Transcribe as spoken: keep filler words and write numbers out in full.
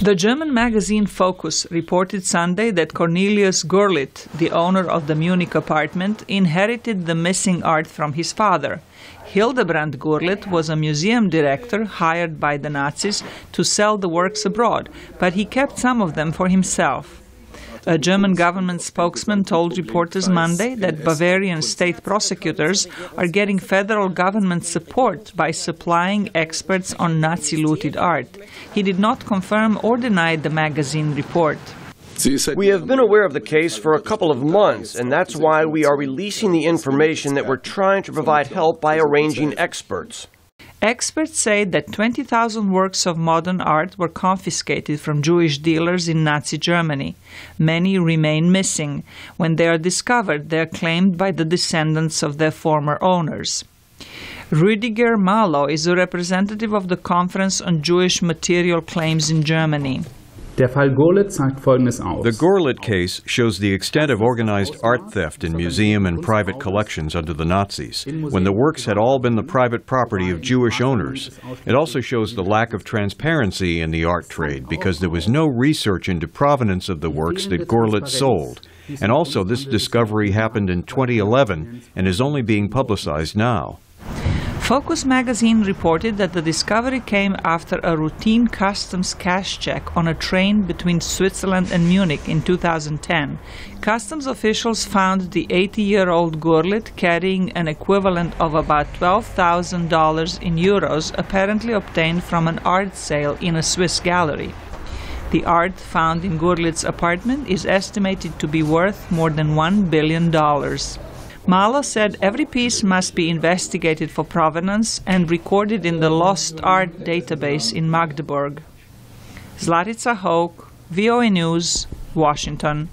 The German magazine Focus reported Sunday that Cornelius Gurlitt, the owner of the Munich apartment, inherited the missing art from his father. Hildebrand Gurlitt was a museum director hired by the Nazis to sell the works abroad, but he kept some of them for himself. A German government spokesman told reporters Monday that Bavarian state prosecutors are getting federal government support by supplying experts on Nazi-looted art. He did not confirm or deny the magazine report. We have been aware of the case for a couple of months, and that's why we are releasing the information that we're trying to provide help by arranging experts. Experts say that twenty thousand works of modern art were confiscated from Jewish dealers in Nazi Germany. Many remain missing. When they are discovered, they are claimed by the descendants of their former owners. Rüdiger Malow is a representative of the Conference on Jewish Material Claims in Germany. The Gurlitt case shows the extent of organized art theft in museum and private collections under the Nazis, when the works had all been the private property of Jewish owners. It also shows the lack of transparency in the art trade, because there was no research into provenance of the works that Gurlitt sold. And also, this discovery happened in twenty eleven and is only being publicized now. Focus magazine reported that the discovery came after a routine customs cash check on a train between Switzerland and Munich in two thousand ten. Customs officials found the eighty-year-old Gurlitt carrying an equivalent of about twelve thousand dollars in euros, apparently obtained from an art sale in a Swiss gallery. The art found in Gurlitt's apartment is estimated to be worth more than one billion dollars. Malow said every piece must be investigated for provenance and recorded in the Lost Art database in Magdeburg. Zlatica Hoke, V O A News, Washington.